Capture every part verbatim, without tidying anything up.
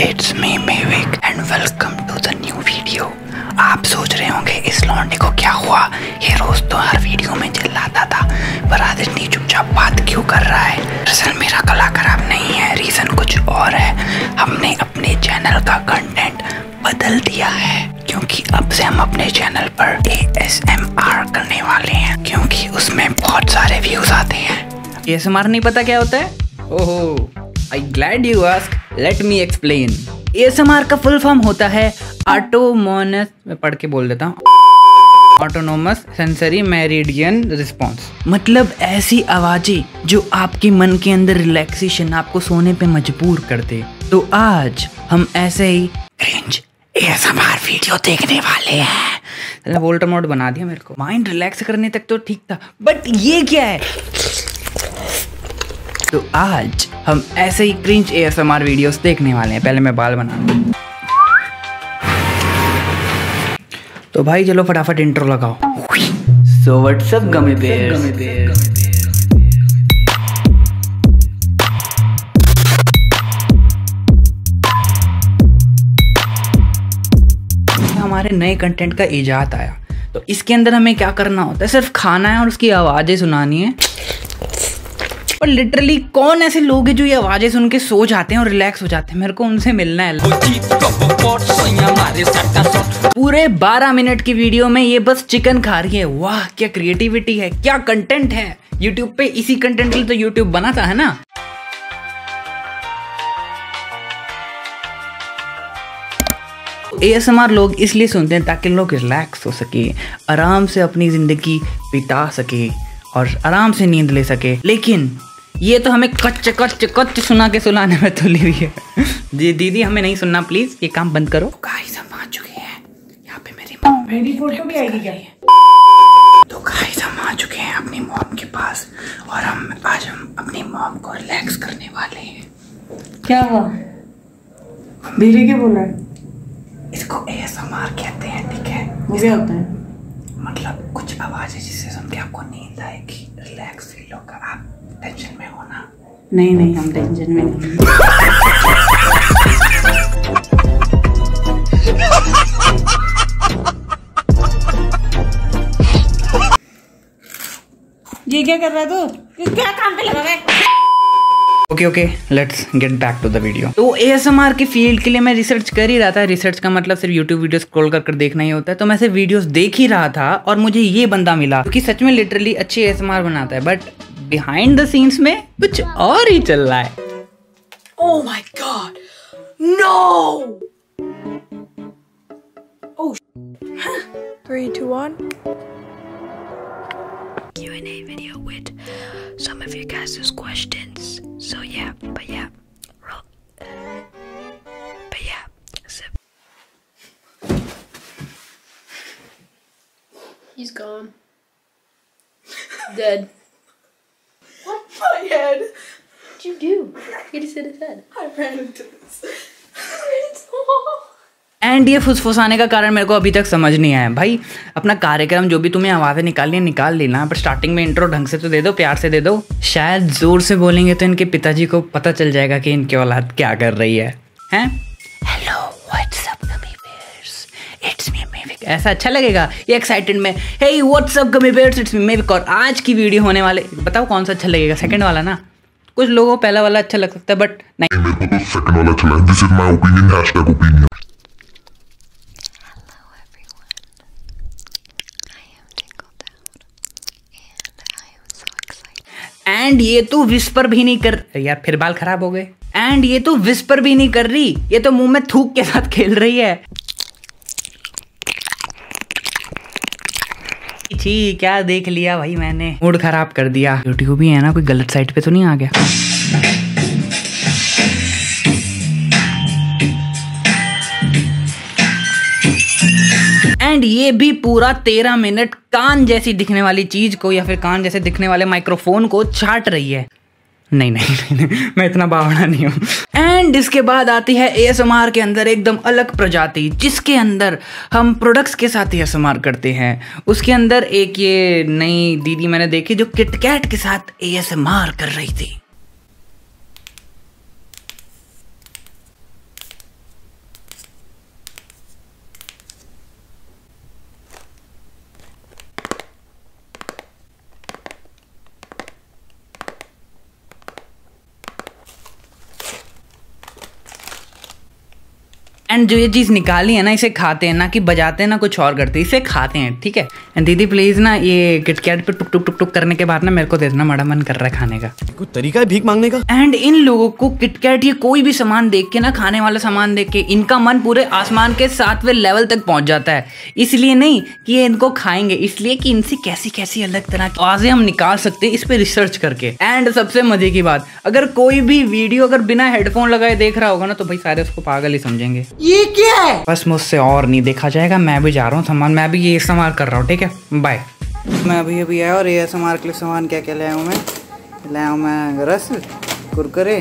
It's me मेविक and welcome to the new video. आप सोच रहे होंगे इस लौंडे को क्या हुआ, ये रोज तो हर वीडियो में चिल्लाता था पर आज इतनी चुपचाप बात क्यों कर रहा है। दरअसल मेरा गला खराब नहीं है, रीज़न कुछ और है। हमने अपने चैनल का कंटेंट बदल दिया है क्योंकि अब से हम अपने चैनल पर ए एस एम आर करने वाले हैं क्योंकि उसमें बहुत सारे व्यूज आते हैं। ए एस एम आर नहीं पता क्या होता है? ओहो, I glad you ask, let me explain. A S M R का फुल फॉर्म होता है ऑटोमोनस, मैं पढ़ के बोल देता हूँ, ऑटोनोमस सेंसरी मेरिडियन रिस्पॉन्स। मतलब ऐसी आवाजें जो आपके मन के अंदर रिलैक्सेशन, आपको सोने पे मजबूर करते। तो आज हम ऐसे ही cringe A S M R video देखने वाले हैं। अल्लाह वोल्टर मोड बना दिया मेरे को, माइंड रिलैक्स करने तक तो ठीक था बट ये क्या है। तो आज हम ऐसे ही cringe A S M R videos देखने वाले हैं। पहले मैं बाल बना दूं। तो भाई चलो फटाफट इंट्रो लगाओ। सो व्हाट्सअप गमी बेयर्स, हमारे नए कंटेंट का इजाद आया तो इसके अंदर हमें क्या करना होता है, सिर्फ खाना है और उसकी आवाजें सुनानी है। और लिटरली कौन ऐसे लोग हैं जो ये आवाजें सुन के सो जाते हैं और रिलैक्स हो जाते हैं, मेरे को उनसे मिलना है। पूरे बारह मिनट की वीडियो में ये बस चिकन खा रही है। वाह क्या क्रिएटिविटी है, क्या कंटेंट है। यूट्यूब पे इसी कंटेंट के लिए तो यूट्यूब बना था, है ना। ए एस एम आर लोग इसलिए सुनते हैं ताकि लोग रिलैक्स हो सके, आराम से अपनी जिंदगी बिता सके और आराम से नींद ले सके। लेकिन ये तो हमें कच्च कच्च कच्च सुना के सुलाने में तुली हुई है। जी दीदी हमें नहीं सुनना प्लीज, ये काम बंद करो। गाइस हम आ चुके हैं यहाँ पे, मेरी मॉम मेरी फोटो भी आएगी क्या? तो गाइस हम आ चुके हैं अपनी मॉम के पास और हम आज हम अपनी मॉम को रिलैक्स करने वाले हैं। क्या हुआ दीदी, क्या बोला? इसको ए एस एम आर कहते हैं, ठीक है। मुझे होता है मतलब कुछ आवाजें जिससे सुन के आपको नींद आएगी, रिलैक्स फील होगा। आप टेंशन में होना नहीं, नहीं हम टेंशन में नहीं। ये क्या कर रहा है तू, क्या काम पे लगा है? Okay okay let's get back to the video. तो ए एस एम आर के फील्ड के लिए मैं रिसर्च कर ही रहा था। रिसर्च का मतलब सिर्फ यूट्यूब वीडियो स्क्रॉल कर कर देखना ही होता है। तो मैं सिर्फ वीडियोस देख ही रहा था और मुझे ये बंदा मिला क्योंकि सच में लिटरली अच्छे ए एस एम आर बनाता है बट बिहाइंड द सीन्स में कुछ और ही चल रहा है। Oh my god no, oh three two one Q and A video with some of your guys' questions. So yeah, but yeah, roll. But yeah, zip. He's gone. Dead. What? My head. What'd you do? You just hit his head. I ran into this. I ran into the wall. And ये फुसफुसाने का कारण मेरे को अभी तक समझ नहीं आया। भाई अपना कार्यक्रम जो भी तुम्हें आवाज़ें निकालनी निकाल लेना, पर स्टार्टिंग में इंट्रो ढंग से तो दे दो, प्यार से दे दो। शायद जोर से बोलेंगे तो इनके पिताजी को पता चल जाएगा कि इनके औलाद क्या कर रही है। हैं hello what's up gummy bears, it's me मेविक, ऐसा अच्छा लगेगा ये एक्साइटेड में। Hey what's up gummy bears, it's me मेविक। और आज की वीडियो होने वाले, बताओ कौन सा अच्छा लगेगा, सेकेंड वाला ना? कुछ लोगों को पहला वाला अच्छा लग सकता है बट नहीं। एंड ये तो विस्पर भी नहीं कर, यार फिर बाल खराब हो गए। एंड ये तो विस्पर भी नहीं कर रही, ये तो मुंह में थूक के साथ खेल रही है। छी क्या देख लिया भाई मैंने, मूड खराब कर दिया। यूट्यूब भी है ना, कोई गलत साइट पे तो नहीं आ गया। एंड ये भी पूरा तेरह मिनट कान जैसी दिखने वाली चीज को या फिर कान जैसे दिखने वाले माइक्रोफोन को छाट रही है। नहीं नहीं, नहीं, नहीं मैं इतना बावड़ा नहीं हूँ। एंड इसके बाद आती है ए एस एम आर के अंदर एकदम अलग प्रजाति जिसके अंदर हम प्रोडक्ट्स के साथ ए एस एम आर करते हैं। उसके अंदर एक ये नई दीदी मैंने देखी जो किटकैट के साथ ए एस एम आर कर रही थी। एंड जो ये चीज़ निकाली है ना इसे खाते हैं, ना कि बजाते हैं ना कुछ और करते, इसे खाते हैं। ठीक है एंड दीदी प्लीज़ ना ये किटकैट पे टुक टुक टुक टुक करने के बाद ना मेरे को दे देना, बड़ा मन कर रहा है खाने का। कुछ तरीका है भीख मांगने का? एंड इन लोगों को किटकैट ये कोई भी सामान देख के ना, खाने वाला सामान देख के इनका मन पूरे आसमान के सातवें लेवल तक पहुँच जाता है। इसलिए नहीं कि ये इनको खाएंगे, इसलिए कि इनसे कैसी कैसी अलग तरह की आवाज़ें हम निकाल सकते हैं इस पर रिसर्च करके। एंड सबसे मजे की बात, अगर कोई भी वीडियो अगर बिना हेडफोन लगाए देख रहा होगा ना तो भाई सारे उसको पागल ही समझेंगे। ये क्या है? बस मुझसे और नहीं देखा जाएगा, मैं भी जा रहा हूँ सामान, मैं भी ये इस्तेमाल कर रहा हूँ। ठीक है बाय। मैं अभी अभी आया और ये सामान के लिए सामान क्या क्या ले आया हूँ मैं, लाया हूँ मैं रस, कुरकुरे,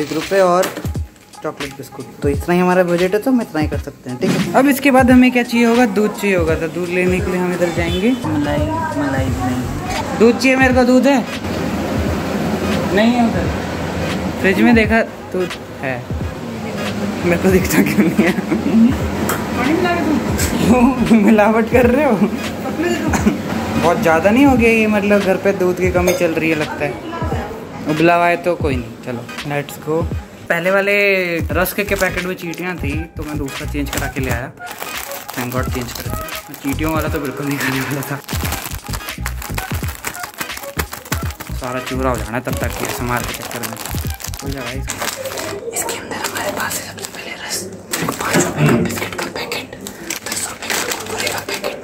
एक रुपये और चॉकलेट बिस्कुट। तो इतना ही हमारा बजट है तो हम इतना ही कर सकते हैं। ठीक है अब इसके बाद हमें क्या चाहिए होगा, दूध चाहिए होगा। तो दूध लेने के लिए हम इधर जाएंगे। मलाई मलाई नहीं, दूध चाहिए मेरे को। दूध है? नहीं है उधर फ्रिज में, देखा दूध है, मेरे को दिखता क्यों नहीं है? मिलावट कर रहे हो? बहुत ज़्यादा नहीं हो गया ये, मतलब घर पे दूध की कमी चल रही है लगता है। उबला हुआ है तो कोई नहीं, चलो लेट्स गो। पहले वाले रस के, के पैकेट में चींटियाँ थी तो मैं दूसरा चेंज करा के ले आया, थैंक गॉड चेंज करा। चींटियों वाला तो बिल्कुल नहीं खाने वाला था, सारा चूरा हो जाना तब तक ये समार के चक्कर में हो जाएगा। इसके अंदर हमारे पास है सबसे पहले रस, पाँच रुपये का बिस्किट का पैकेट, दस रुपये का कुरकुरे का पैकेट।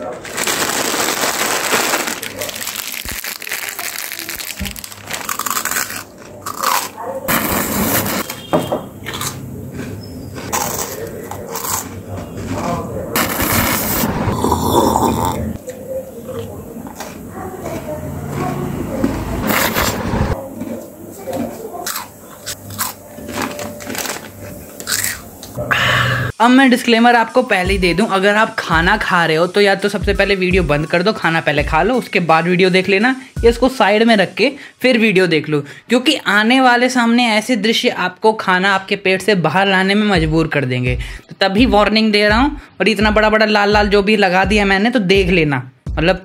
अब मैं डिस्क्लेमर आपको पहले ही दे दूं, अगर आप खाना खा रहे हो तो या तो सबसे पहले वीडियो बंद कर दो, खाना पहले खा लो, उसके बाद वीडियो देख लेना, या इसको साइड में रख के फिर वीडियो देख लो, क्योंकि आने वाले सामने ऐसे दृश्य आपको खाना आपके पेट से बाहर लाने में मजबूर कर देंगे। तो तभी वार्निंग दे रहा हूँ। और इतना बड़ा बड़ा लाल लाल जो भी लगा दिया मैंने तो देख लेना, मतलब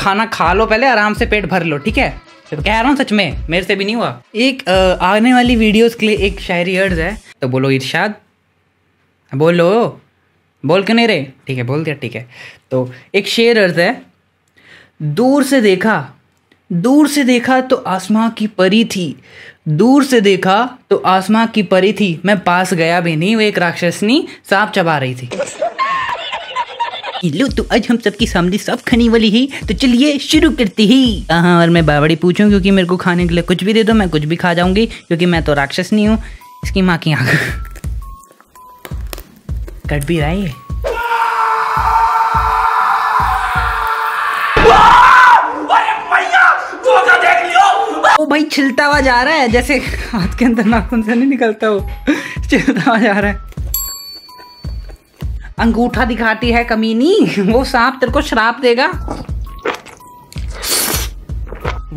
खाना खा लो पहले, आराम से पेट भर लो। ठीक है कह रहा हूँ सच में, मेरे से भी नहीं हुआ। एक आने वाली वीडियोज़ के लिए एक शायरी अर्ज है, तो बोलो इरशाद, बोलो बोल क्यों नहीं रहे? ठीक है बोल दिया, ठीक है। तो एक शेर अर्ज है, दूर से देखा दूर से देखा तो आसमां की परी थी, दूर से देखा तो आसमां की परी थी, मैं पास गया भी नहीं, वो एक राक्षसनी सांप चबा रही थी। लो तो आज हम सबकी सामने सब खाने वाली ही, तो चलिए शुरू करती ही। हाँ और मैं बावड़ी पूछूं, क्योंकि मेरे को खाने के लिए कुछ भी दे दो मैं कुछ भी खा जाऊंगी, क्योंकि मैं तो राक्षसनी हूँ। इसकी माँ की आँख कट भी रहा है। ओ भाई छिलता हुआ जा रहा है, जैसे हाथ के अंदर नाखून से नहीं निकलता वो छिलता हुआ जा रहा है। अंगूठा दिखाती है कमीनी, वो सांप तेरे को श्राप देगा।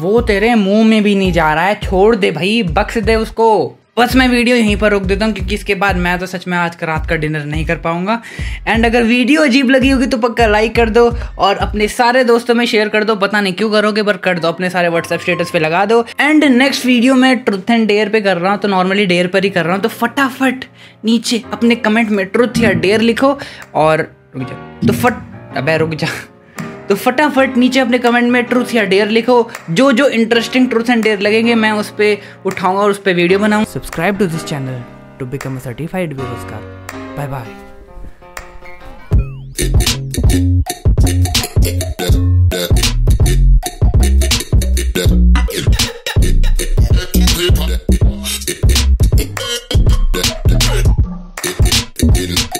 वो तेरे मुंह में भी नहीं जा रहा है, छोड़ दे भाई, बख्श दे उसको। बस मैं वीडियो यहीं पर रोक देता हूँ, क्योंकि इसके बाद मैं तो सच में आज का रात का डिनर नहीं कर पाऊंगा। एंड अगर वीडियो अजीब लगी होगी तो पक्का लाइक कर दो और अपने सारे दोस्तों में शेयर कर दो, पता नहीं क्यों करोगे पर कर दो, अपने सारे व्हाट्सएप स्टेटस पे लगा दो। एंड नेक्स्ट वीडियो मैं ट्रुथ एंड डेयर पे कर रहा हूँ, तो नॉर्मली डेयर पर ही कर रहा हूँ, तो फटाफट नीचे अपने कमेंट में ट्रुथ या डेयर लिखो और रुक जाओ, तो फट अब रुक जा तो फटाफट नीचे अपने कमेंट में ट्रूथ या डेयर लिखो। जो जो इंटरेस्टिंग ट्रूथ एंड डेयर लगेंगे मैं उस पे उठाऊंगा और उस पे वीडियो बनाऊंगा। Subscribe to this channel to become a certified बेरोजगार। Bye bye.